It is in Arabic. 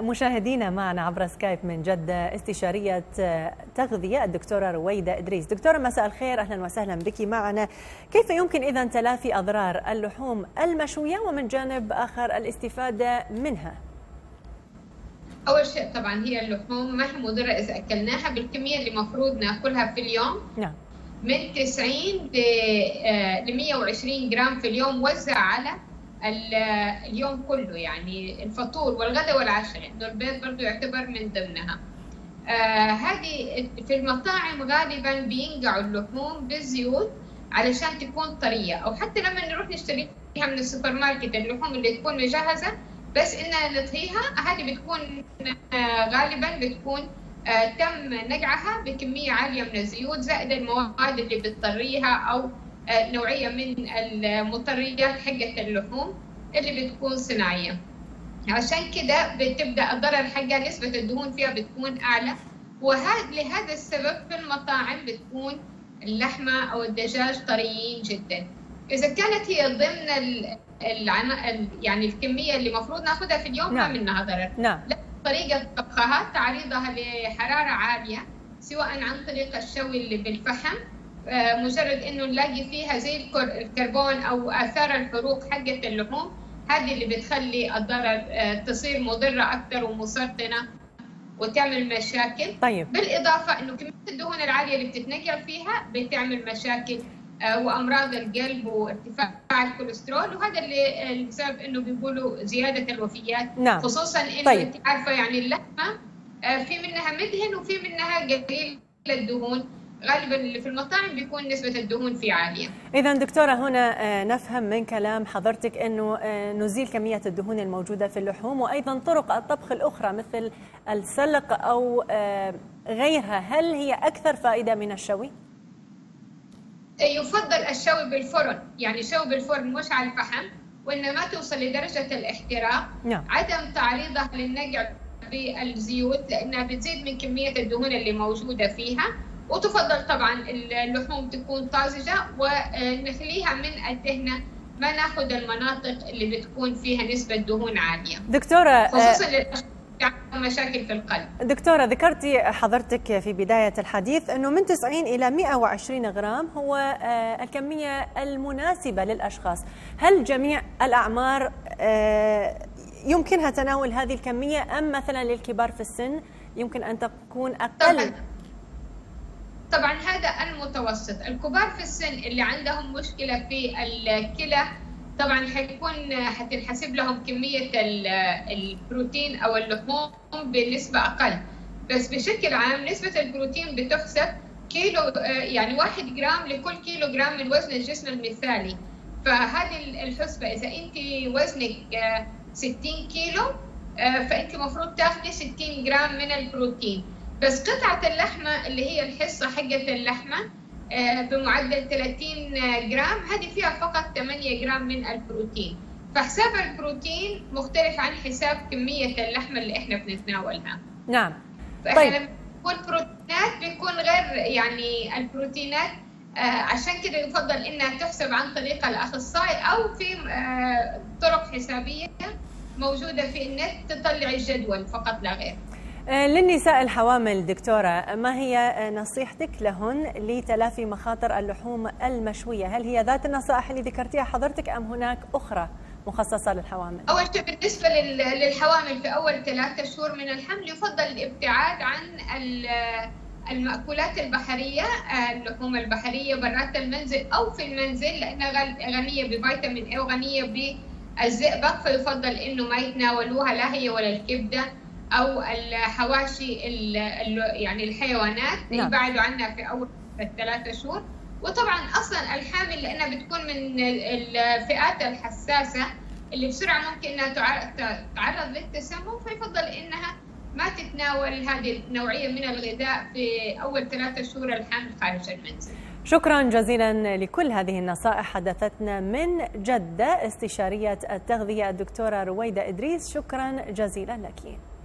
مشاهدينا معنا عبر سكايب من جدة استشارية تغذية الدكتورة رويدة إدريس. دكتورة مساء الخير، أهلا وسهلا بك معنا. كيف يمكن إذا تلافي أضرار اللحوم المشوية ومن جانب آخر الاستفادة منها؟ أول شيء طبعا هي اللحوم ما هي مضرة إذا أكلناها بالكمية اللي مفروض نأكلها في اليوم، نعم، من 90 ل 120 جرام في اليوم، وزع على اليوم كله، يعني الفطور والغداء والعشاء، انه البيض برضه يعتبر من ضمنها. هذه في المطاعم غالبا بينقعوا اللحوم بالزيوت علشان تكون طريه، او حتى لما نروح نشتريها من السوبر ماركت اللحوم اللي تكون مجهزه بس انها نطهيها، هذه بتكون غالبا بتكون تم نقعها بكميه عاليه من الزيوت زائد المواد اللي بتطريها او نوعية من المطريات حقت اللحوم اللي بتكون صناعية. عشان كده بتبدأ الضرر حقها، نسبة الدهون فيها بتكون أعلى، وهذا لهذا السبب في المطاعم بتكون اللحمة أو الدجاج طريين جدا. إذا كانت هي ضمن يعني الكمية اللي المفروض ناخدها في اليوم، نعم، ما منها ضرر، نعم، لكن طريقة طبخها تعريضها لحرارة عالية سواء عن طريق الشوي اللي بالفحم، مجرد انه نلاقي فيها زي الكربون او اثار الحروق حقت اللحوم، هذه اللي بتخلي الضرر تصير مضره اكثر ومسرطنه وتعمل مشاكل. طيب، بالاضافه انه كميه الدهون العاليه اللي بتتنقل فيها بتعمل مشاكل وامراض القلب وارتفاع الكوليسترول، وهذا اللي بسبب انه بيقولوا زياده الوفيات، نعم، خصوصا انه، طيب، انت عارفه يعني اللحمه في منها مدهن وفي منها قليل الدهون، غالبا اللي في المطاعم بيكون نسبة الدهون فيه عالية. إذا دكتورة هنا نفهم من كلام حضرتك أنه نزيل كمية الدهون الموجودة في اللحوم، وأيضا طرق الطبخ الأخرى مثل السلق أو غيرها، هل هي أكثر فائدة من الشوي؟ يفضل الشوي بالفرن، يعني شوي بالفرن مش على الفحم، وإن ما توصل لدرجة الاحتراق، نعم، عدم تعريضها للنقع بالزيوت لأنها بتزيد من كمية الدهون اللي موجودة فيها، وتفضل طبعا اللحوم تكون طازجه ونخليها من الدهنه، ما ناخذ المناطق اللي بتكون فيها نسبه دهون عاليه. دكتوره، خصوصا مشاكل في القلب. دكتوره، ذكرتي حضرتك في بدايه الحديث انه من 90 الى 120 غرام هو الكميه المناسبه للاشخاص، هل جميع الاعمار يمكنها تناول هذه الكميه ام مثلا للكبار في السن يمكن ان تكون اقل؟ طبعا هذا المتوسط، الكبار في السن اللي عندهم مشكلة في الكلى طبعا حتنحسب لهم كمية البروتين او اللحوم بنسبة اقل، بس بشكل عام نسبة البروتين بتحسب كيلو، يعني 1 جرام لكل كيلو جرام من وزن الجسم المثالي. فهذه الحسبة اذا انت وزنك 60 كيلو فانت المفروض تاخذي 60 جرام من البروتين، بس قطعة اللحمة اللي هي الحصة حقة اللحمة بمعدل 30 جرام هذه فيها فقط 8 جرام من البروتين، فحساب البروتين مختلف عن حساب كمية اللحمة اللي احنا بنتناولها. نعم. فاحنا لما بنقول بروتينات بيكون غير، يعني البروتينات عشان كده يفضل انها تحسب عن طريق الأخصائي او في طرق حسابية موجودة في النت تطلع الجدول فقط لا غير. للنساء الحوامل دكتورة، ما هي نصيحتك لهن لتلافي مخاطر اللحوم المشوية؟ هل هي ذات النصائح اللي ذكرتيها حضرتك أم هناك أخرى مخصصة للحوامل؟ أول شيء بالنسبة للحوامل في أول 3 شهور من الحمل يفضل الابتعاد عن المأكولات البحرية، اللحوم البحرية برات المنزل أو في المنزل، لأنها غنية بفيتامين A وغنية بالزئبق، فيفضل إنه ما يتناولوها لا هي ولا الكبدة أو الحواشي يعني الحيوانات، نعم، يبعدوا عنها في أول 3 شهور. وطبعا أصلا الحامل لأنها بتكون من الفئات الحساسة اللي بسرعة ممكن أنها تتعرض للتسمم، فيفضل أنها ما تتناول هذه النوعية من الغذاء في أول 3 شهور الحمل خارج المنزل. شكرا جزيلا لكل هذه النصائح، حدثتنا من جدة استشارية التغذية الدكتورة رويدة إدريس، شكرا جزيلا لك.